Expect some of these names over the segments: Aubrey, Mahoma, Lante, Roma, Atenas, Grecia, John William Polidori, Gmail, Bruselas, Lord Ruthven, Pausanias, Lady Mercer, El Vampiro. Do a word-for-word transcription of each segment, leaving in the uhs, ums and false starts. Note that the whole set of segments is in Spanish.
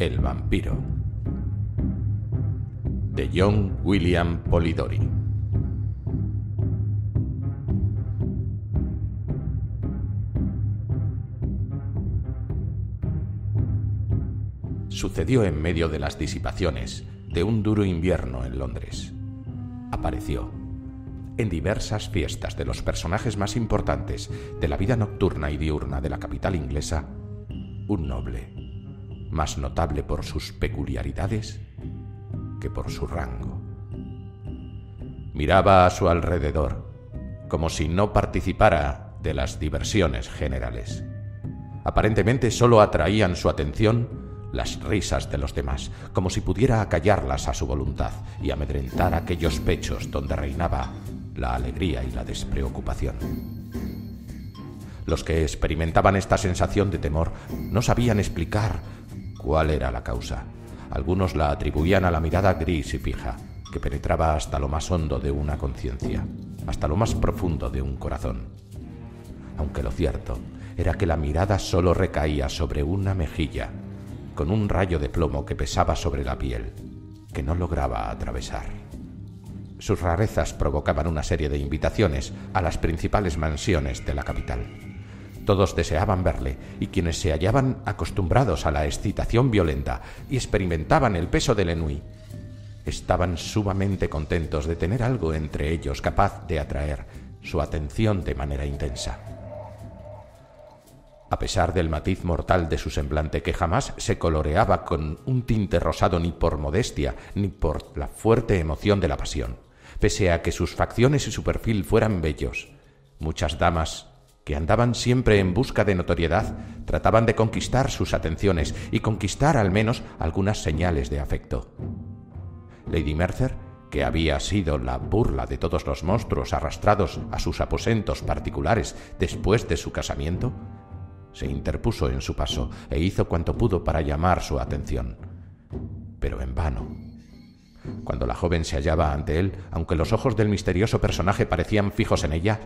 El vampiro, de John William Polidori. Sucedió en medio de las disipaciones de un duro invierno en Londres. Apareció en diversas fiestas de los personajes más importantes de la vida nocturna y diurna de la capital inglesa, un noble, más notable por sus peculiaridades que por su rango. Miraba a su alrededor, como si no participara de las diversiones generales. Aparentemente solo atraían su atención las risas de los demás, como si pudiera acallarlas a su voluntad y amedrentar aquellos pechos donde reinaba la alegría y la despreocupación. Los que experimentaban esta sensación de temor no sabían explicar cuál era la causa. Algunos la atribuían a la mirada gris y fija, que penetraba hasta lo más hondo de una conciencia, hasta lo más profundo de un corazón. Aunque lo cierto era que la mirada solo recaía sobre una mejilla, con un rayo de plomo que pesaba sobre la piel, que no lograba atravesar. Sus rarezas provocaban una serie de invitaciones a las principales mansiones de la capital. Todos deseaban verle, y quienes se hallaban acostumbrados a la excitación violenta y experimentaban el peso del ennui, estaban sumamente contentos de tener algo entre ellos capaz de atraer su atención de manera intensa. A pesar del matiz mortal de su semblante, que jamás se coloreaba con un tinte rosado ni por modestia ni por la fuerte emoción de la pasión, pese a que sus facciones y su perfil fueran bellos, muchas damas, que andaban siempre en busca de notoriedad, trataban de conquistar sus atenciones y conquistar al menos algunas señales de afecto. Lady Mercer, que había sido la burla de todos los monstruos arrastrados a sus aposentos particulares después de su casamiento, se interpuso en su paso e hizo cuanto pudo para llamar su atención, pero en vano. Cuando la joven se hallaba ante él, aunque los ojos del misterioso personaje parecían fijos en ella,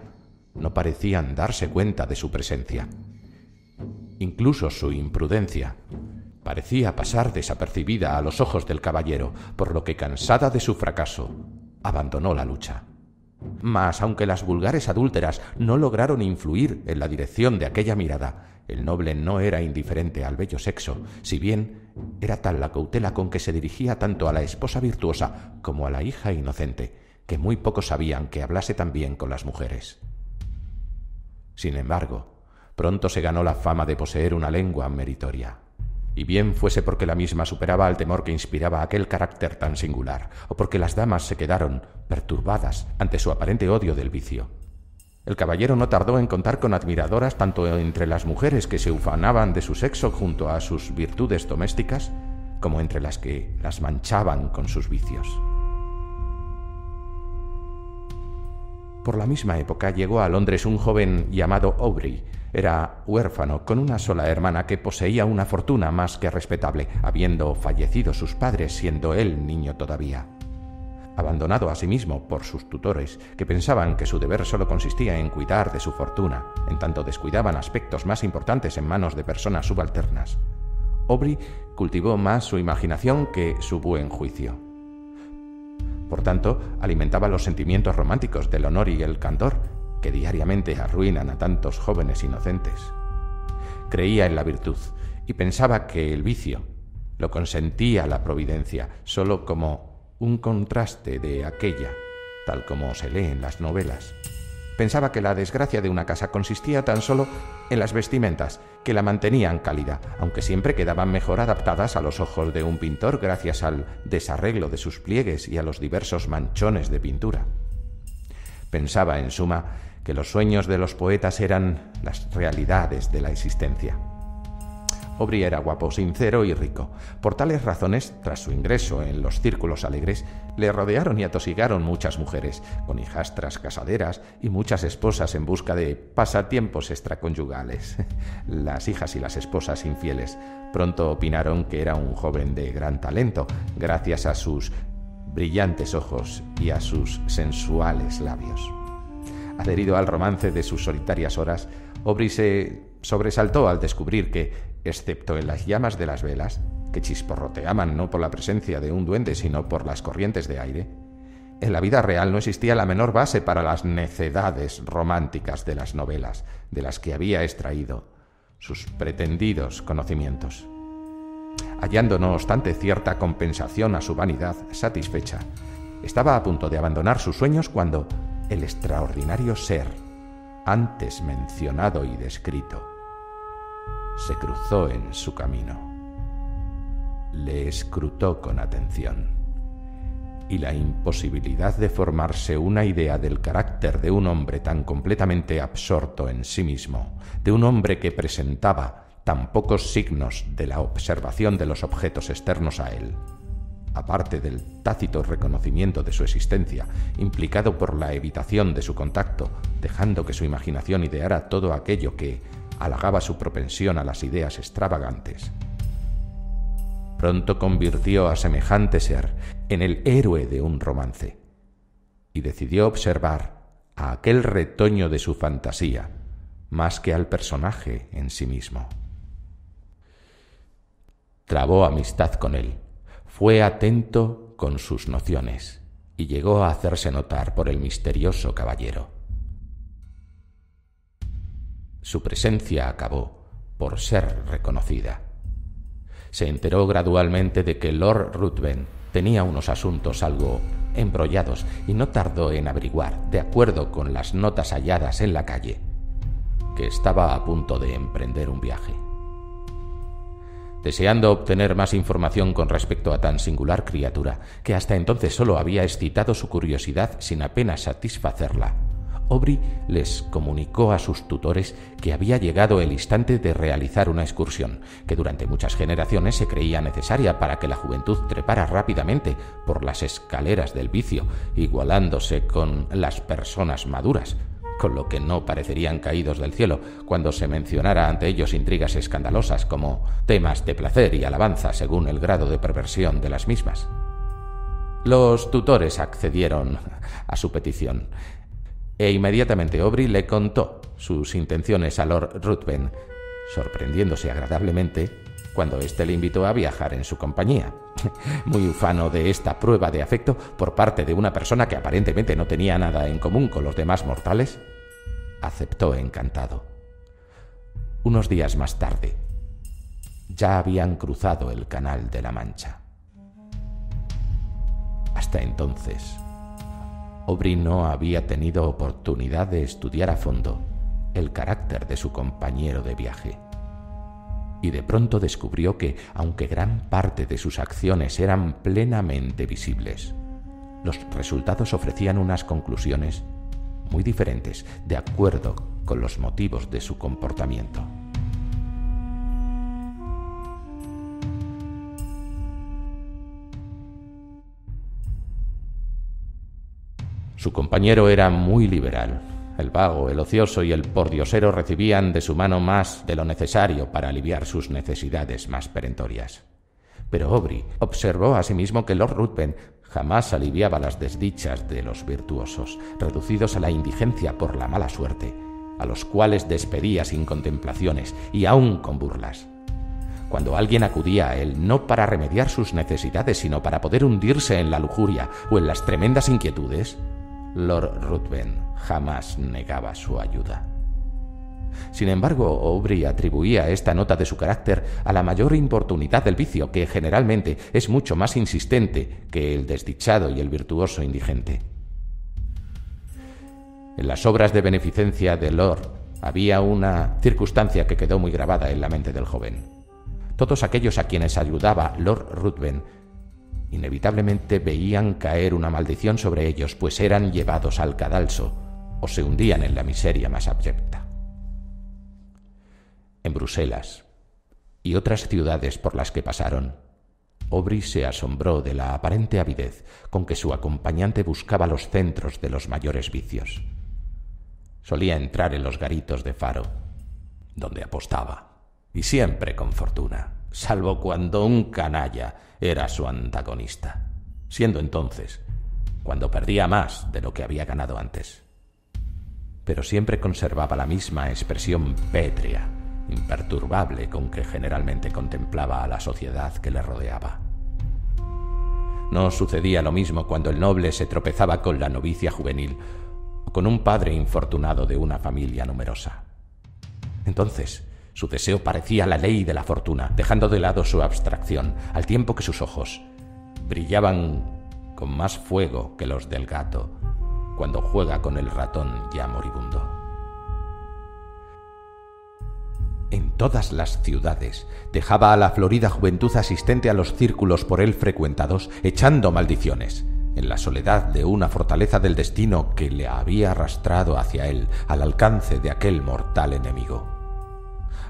no parecían darse cuenta de su presencia. Incluso su imprudencia parecía pasar desapercibida a los ojos del caballero, por lo que, cansada de su fracaso, abandonó la lucha. Mas, aunque las vulgares adúlteras no lograron influir en la dirección de aquella mirada, el noble no era indiferente al bello sexo, si bien era tal la cautela con que se dirigía tanto a la esposa virtuosa como a la hija inocente, que muy pocos sabían que hablase tan bien con las mujeres. Sin embargo, pronto se ganó la fama de poseer una lengua meritoria. Y bien fuese porque la misma superaba al temor que inspiraba aquel carácter tan singular, o porque las damas se quedaron perturbadas ante su aparente odio del vicio. El caballero no tardó en contar con admiradoras tanto entre las mujeres que se ufanaban de su sexo junto a sus virtudes domésticas, como entre las que las manchaban con sus vicios. Por la misma época llegó a Londres un joven llamado Aubrey. Era huérfano, con una sola hermana que poseía una fortuna más que respetable, habiendo fallecido sus padres siendo él niño todavía. Abandonado a sí mismo por sus tutores, que pensaban que su deber solo consistía en cuidar de su fortuna, en tanto descuidaban aspectos más importantes en manos de personas subalternas, Aubrey cultivó más su imaginación que su buen juicio. Por tanto, alimentaba los sentimientos románticos del honor y el candor que diariamente arruinan a tantos jóvenes inocentes. Creía en la virtud y pensaba que el vicio lo consentía la providencia solo como un contraste de aquella, tal como se lee en las novelas. Pensaba que la desgracia de una casa consistía tan solo en las vestimentas, que la mantenían cálida, aunque siempre quedaban mejor adaptadas a los ojos de un pintor gracias al desarreglo de sus pliegues y a los diversos manchones de pintura. Pensaba, en suma, que los sueños de los poetas eran las realidades de la existencia. Aubrey era guapo, sincero y rico. Por tales razones, tras su ingreso en los círculos alegres, le rodearon y atosigaron muchas mujeres, con hijastras casaderas y muchas esposas en busca de pasatiempos extraconyugales. Las hijas y las esposas infieles pronto opinaron que era un joven de gran talento, gracias a sus brillantes ojos y a sus sensuales labios. Adherido al romance de sus solitarias horas, Aubrey se sobresaltó al descubrir que, excepto en las llamas de las velas, que chisporroteaban no por la presencia de un duende, sino por las corrientes de aire, en la vida real no existía la menor base para las necedades románticas de las novelas, de las que había extraído sus pretendidos conocimientos. Hallando, no obstante, cierta compensación a su vanidad satisfecha, estaba a punto de abandonar sus sueños cuando el extraordinario ser, antes mencionado y descrito, se cruzó en su camino. Le escrutó con atención, y la imposibilidad de formarse una idea del carácter de un hombre tan completamente absorto en sí mismo, de un hombre que presentaba tan pocos signos de la observación de los objetos externos a él, aparte del tácito reconocimiento de su existencia, implicado por la evitación de su contacto, dejando que su imaginación ideara todo aquello que halagaba su propensión a las ideas extravagantes, pronto convirtió a semejante ser en el héroe de un romance, y decidió observar a aquel retoño de su fantasía más que al personaje en sí mismo. Trabó amistad con él, fue atento con sus nociones y llegó a hacerse notar por el misterioso caballero. Su presencia acabó por ser reconocida. Se enteró gradualmente de que Lord Ruthven tenía unos asuntos algo embrollados y no tardó en averiguar, de acuerdo con las notas halladas en la calle, que estaba a punto de emprender un viaje. Deseando obtener más información con respecto a tan singular criatura, que hasta entonces solo había excitado su curiosidad sin apenas satisfacerla, Aubrey les comunicó a sus tutores que había llegado el instante de realizar una excursión que durante muchas generaciones se creía necesaria para que la juventud trepara rápidamente por las escaleras del vicio, igualándose con las personas maduras, con lo que no parecerían caídos del cielo cuando se mencionara ante ellos intrigas escandalosas como temas de placer y alabanza según el grado de perversión de las mismas. Los tutores accedieron a su petición, e inmediatamente Aubrey le contó sus intenciones a Lord Ruthven, sorprendiéndose agradablemente cuando éste le invitó a viajar en su compañía, muy ufano de esta prueba de afecto por parte de una persona que aparentemente no tenía nada en común con los demás mortales. Aceptó encantado. Unos días más tarde, ya habían cruzado el Canal de la Mancha. Hasta entonces, Aubrey no había tenido oportunidad de estudiar a fondo el carácter de su compañero de viaje, y de pronto descubrió que, aunque gran parte de sus acciones eran plenamente visibles, los resultados ofrecían unas conclusiones muy diferentes de acuerdo con los motivos de su comportamiento. Su compañero era muy liberal. El vago, el ocioso y el pordiosero recibían de su mano más de lo necesario para aliviar sus necesidades más perentorias. Pero Aubrey observó asimismo que Lord Ruthven jamás aliviaba las desdichas de los virtuosos, reducidos a la indigencia por la mala suerte, a los cuales despedía sin contemplaciones y aún con burlas. Cuando alguien acudía a él no para remediar sus necesidades, sino para poder hundirse en la lujuria o en las tremendas inquietudes, Lord Ruthven jamás negaba su ayuda. Sin embargo, Aubrey atribuía esta nota de su carácter a la mayor importunidad del vicio, que generalmente es mucho más insistente que el desdichado y el virtuoso indigente. En las obras de beneficencia de Lord había una circunstancia que quedó muy grabada en la mente del joven. Todos aquellos a quienes ayudaba Lord Ruthven inevitablemente veían caer una maldición sobre ellos, pues eran llevados al cadalso o se hundían en la miseria más abyecta. En Bruselas y otras ciudades por las que pasaron, Aubrey se asombró de la aparente avidez con que su acompañante buscaba los centros de los mayores vicios. Solía entrar en los garitos de Faro, donde apostaba, y siempre con fortuna, salvo cuando un canalla era su antagonista, siendo entonces cuando perdía más de lo que había ganado antes. Pero siempre conservaba la misma expresión pétrea imperturbable con que generalmente contemplaba a la sociedad que le rodeaba. No sucedía lo mismo cuando el noble se tropezaba con la novicia juvenil o con un padre infortunado de una familia numerosa. Entonces, su deseo parecía la ley de la fortuna, dejando de lado su abstracción, al tiempo que sus ojos brillaban con más fuego que los del gato cuando juega con el ratón ya moribundo. En todas las ciudades dejaba a la florida juventud asistente a los círculos por él frecuentados, echando maldiciones, en la soledad de una fortaleza del destino que le había arrastrado hacia él, al alcance de aquel mortal enemigo.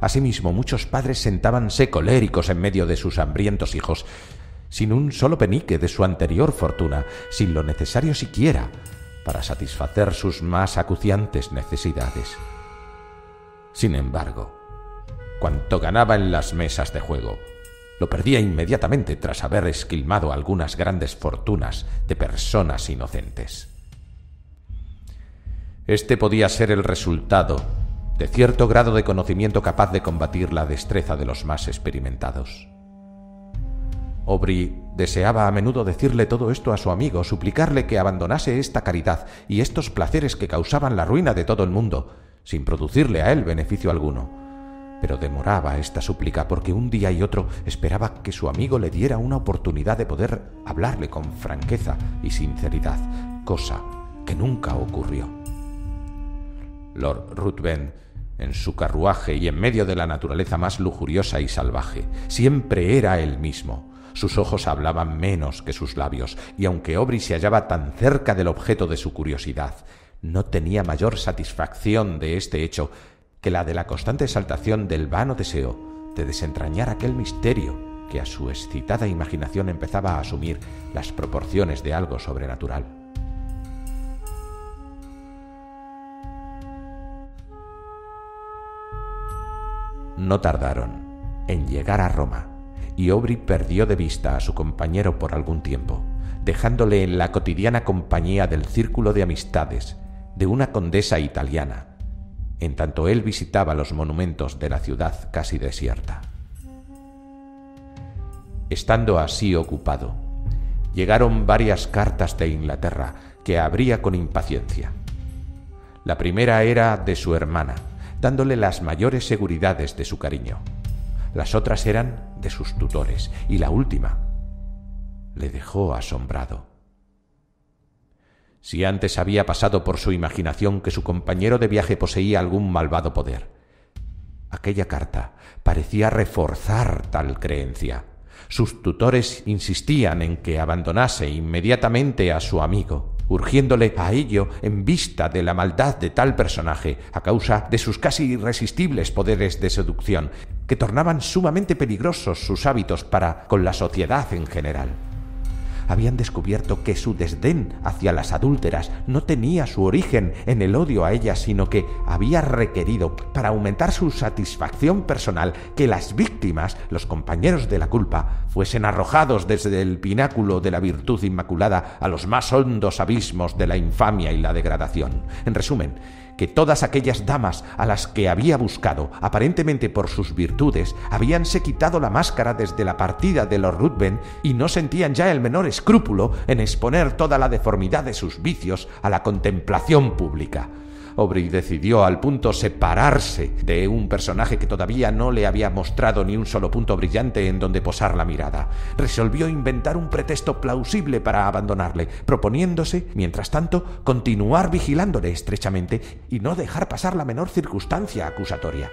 Asimismo, muchos padres sentábanse coléricos en medio de sus hambrientos hijos, sin un solo penique de su anterior fortuna, sin lo necesario siquiera para satisfacer sus más acuciantes necesidades. Sin embargo, cuanto ganaba en las mesas de juego, lo perdía inmediatamente tras haber esquilmado algunas grandes fortunas de personas inocentes. Este podía ser el resultado de cierto grado de conocimiento capaz de combatir la destreza de los más experimentados. Aubrey deseaba a menudo decirle todo esto a su amigo, suplicarle que abandonase esta caridad y estos placeres que causaban la ruina de todo el mundo, sin producirle a él beneficio alguno. Pero demoraba esta súplica porque un día y otro esperaba que su amigo le diera una oportunidad de poder hablarle con franqueza y sinceridad, cosa que nunca ocurrió. Lord Ruthven, en su carruaje y en medio de la naturaleza más lujuriosa y salvaje, siempre era el mismo. Sus ojos hablaban menos que sus labios, y aunque Aubrey se hallaba tan cerca del objeto de su curiosidad, no tenía mayor satisfacción de este hecho que la de la constante exaltación del vano deseo de desentrañar aquel misterio que a su excitada imaginación empezaba a asumir las proporciones de algo sobrenatural. No tardaron en llegar a Roma, y Aubrey perdió de vista a su compañero por algún tiempo, dejándole en la cotidiana compañía del círculo de amistades de una condesa italiana, en tanto él visitaba los monumentos de la ciudad casi desierta. Estando así ocupado, llegaron varias cartas de Inglaterra que abría con impaciencia. La primera era de su hermana, dándole las mayores seguridades de su cariño. Las otras eran de sus tutores, y la última le dejó asombrado. Si antes había pasado por su imaginación que su compañero de viaje poseía algún malvado poder, aquella carta parecía reforzar tal creencia. Sus tutores insistían en que abandonase inmediatamente a su amigo, urgiéndole a ello en vista de la maldad de tal personaje, a causa de sus casi irresistibles poderes de seducción, que tornaban sumamente peligrosos sus hábitos para con la sociedad en general. Habían descubierto que su desdén hacia las adúlteras no tenía su origen en el odio a ellas, sino que había requerido, para aumentar su satisfacción personal, que las víctimas, los compañeros de la culpa, fuesen arrojados desde el pináculo de la virtud inmaculada a los más hondos abismos de la infamia y la degradación. En resumen, que todas aquellas damas a las que había buscado, aparentemente por sus virtudes, habíanse quitado la máscara desde la partida de Lord Ruthven y no sentían ya el menor escrúpulo en exponer toda la deformidad de sus vicios a la contemplación pública. Aubrey decidió al punto separarse de un personaje que todavía no le había mostrado ni un solo punto brillante en donde posar la mirada. Resolvió inventar un pretexto plausible para abandonarle, proponiéndose, mientras tanto, continuar vigilándole estrechamente y no dejar pasar la menor circunstancia acusatoria.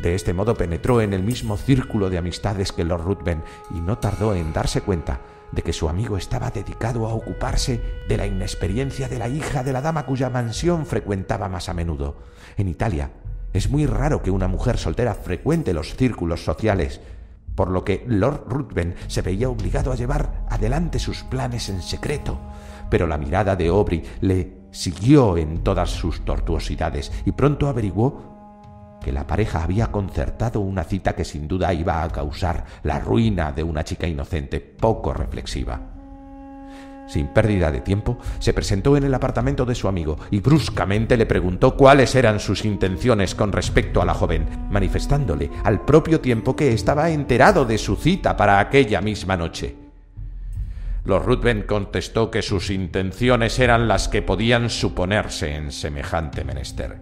De este modo penetró en el mismo círculo de amistades que Lord Ruthven y no tardó en darse cuenta de que su amigo estaba dedicado a ocuparse de la inexperiencia de la hija de la dama cuya mansión frecuentaba más a menudo. En Italia es muy raro que una mujer soltera frecuente los círculos sociales, por lo que Lord Ruthven se veía obligado a llevar adelante sus planes en secreto. Pero la mirada de Aubrey le siguió en todas sus tortuosidades y pronto averiguó que la pareja había concertado una cita que sin duda iba a causar la ruina de una chica inocente poco reflexiva. Sin pérdida de tiempo, se presentó en el apartamento de su amigo y bruscamente le preguntó cuáles eran sus intenciones con respecto a la joven, manifestándole al propio tiempo que estaba enterado de su cita para aquella misma noche. Lord Ruthven contestó que sus intenciones eran las que podían suponerse en semejante menester.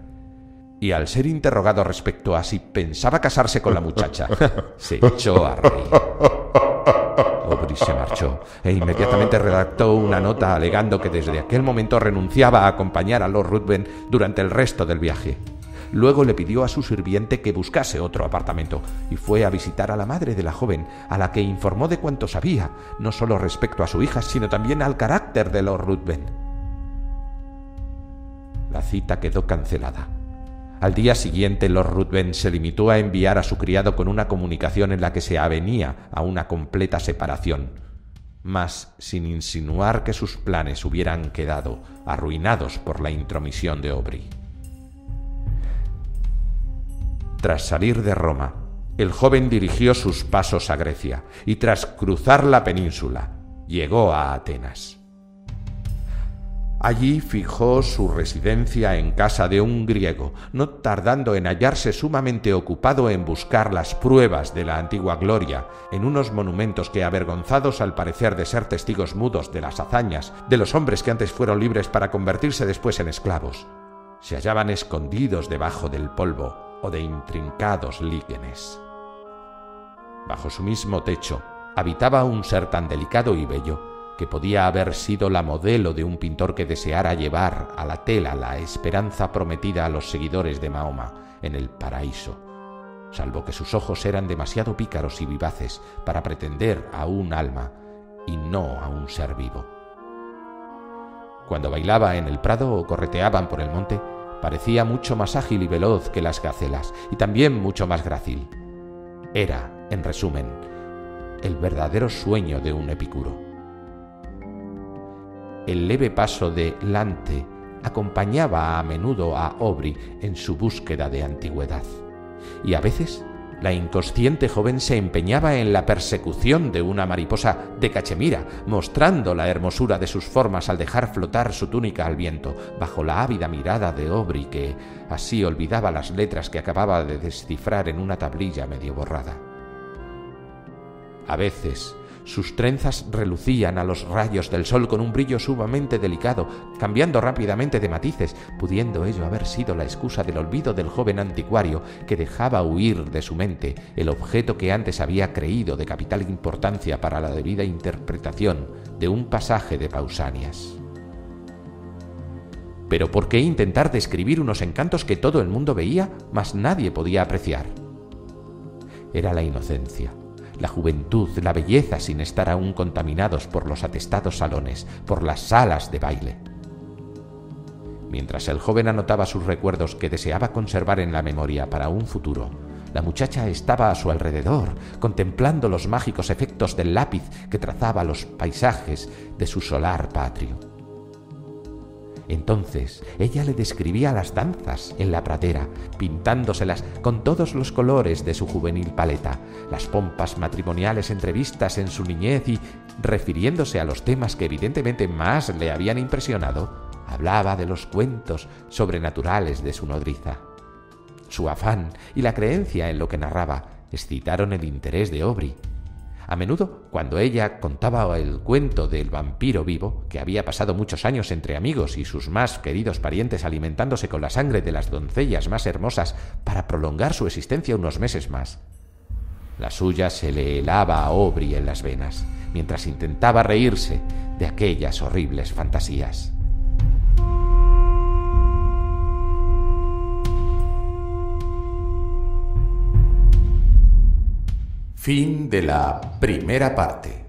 Y al ser interrogado respecto a si pensaba casarse con la muchacha, se echó a reír. Aubrey se marchó e inmediatamente redactó una nota alegando que desde aquel momento renunciaba a acompañar a Lord Ruthven durante el resto del viaje. Luego le pidió a su sirviente que buscase otro apartamento y fue a visitar a la madre de la joven, a la que informó de cuanto sabía, no solo respecto a su hija, sino también al carácter de Lord Ruthven. La cita quedó cancelada. Al día siguiente, Lord Ruthven se limitó a enviar a su criado con una comunicación en la que se avenía a una completa separación, mas sin insinuar que sus planes hubieran quedado arruinados por la intromisión de Aubrey. Tras salir de Roma, el joven dirigió sus pasos a Grecia y tras cruzar la península, llegó a Atenas. Allí fijó su residencia en casa de un griego, no tardando en hallarse sumamente ocupado en buscar las pruebas de la antigua gloria en unos monumentos que, avergonzados al parecer de ser testigos mudos de las hazañas de los hombres que antes fueron libres para convertirse después en esclavos, se hallaban escondidos debajo del polvo o de intrincados líquenes. Bajo su mismo techo habitaba un ser tan delicado y bello que podía haber sido la modelo de un pintor que deseara llevar a la tela la esperanza prometida a los seguidores de Mahoma en el paraíso, salvo que sus ojos eran demasiado pícaros y vivaces para pretender a un alma y no a un ser vivo. Cuando bailaba en el prado o correteaban por el monte, parecía mucho más ágil y veloz que las gacelas, y también mucho más grácil. Era, en resumen, el verdadero sueño de un epicuro. El leve paso de Lante acompañaba a menudo a Aubrey en su búsqueda de antigüedad, y a veces la inconsciente joven se empeñaba en la persecución de una mariposa de cachemira, mostrando la hermosura de sus formas al dejar flotar su túnica al viento, bajo la ávida mirada de Aubrey, que así olvidaba las letras que acababa de descifrar en una tablilla medio borrada. A veces sus trenzas relucían a los rayos del sol con un brillo sumamente delicado, cambiando rápidamente de matices, pudiendo ello haber sido la excusa del olvido del joven anticuario que dejaba huir de su mente el objeto que antes había creído de capital importancia para la debida interpretación de un pasaje de Pausanias. Pero ¿por qué intentar describir unos encantos que todo el mundo veía, mas nadie podía apreciar? Era la inocencia, la juventud, la belleza sin estar aún contaminados por los atestados salones, por las salas de baile. Mientras el joven anotaba sus recuerdos que deseaba conservar en la memoria para un futuro, la muchacha estaba a su alrededor, contemplando los mágicos efectos del lápiz que trazaba los paisajes de su solar patrio. Entonces ella le describía las danzas en la pradera, pintándoselas con todos los colores de su juvenil paleta, las pompas matrimoniales entrevistas en su niñez y, refiriéndose a los temas que evidentemente más le habían impresionado, hablaba de los cuentos sobrenaturales de su nodriza. Su afán y la creencia en lo que narraba excitaron el interés de Aubrey. A menudo, cuando ella contaba el cuento del vampiro vivo, que había pasado muchos años entre amigos y sus más queridos parientes alimentándose con la sangre de las doncellas más hermosas para prolongar su existencia unos meses más, la suya se le helaba a Aubrey en las venas, mientras intentaba reírse de aquellas horribles fantasías. Fin de la primera parte.